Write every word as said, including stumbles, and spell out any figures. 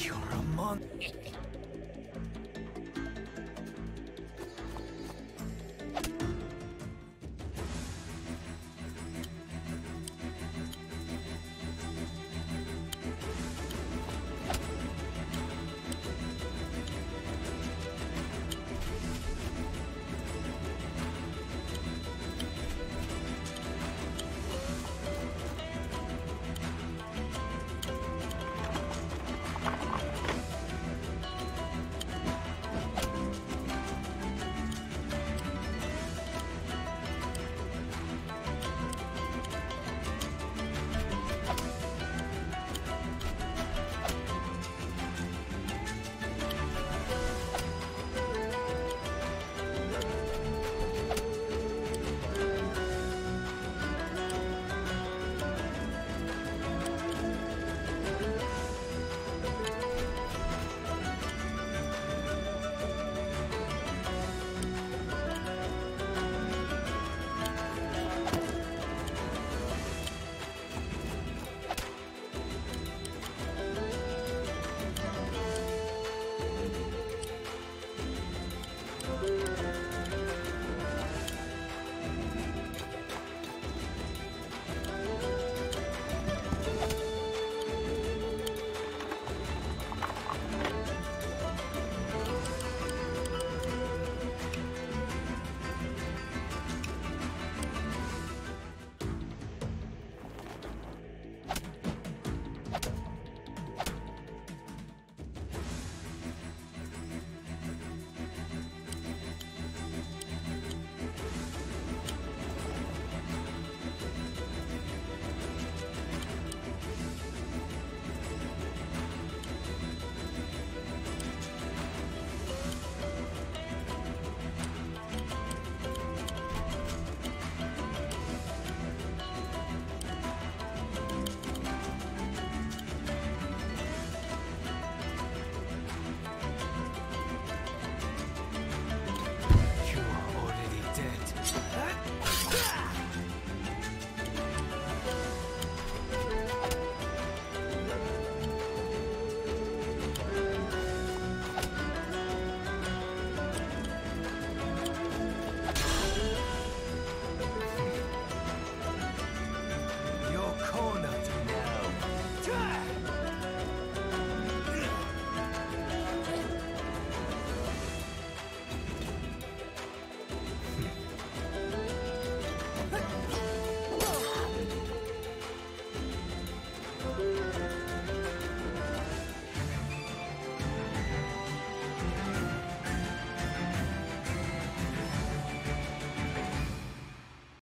You're a monster.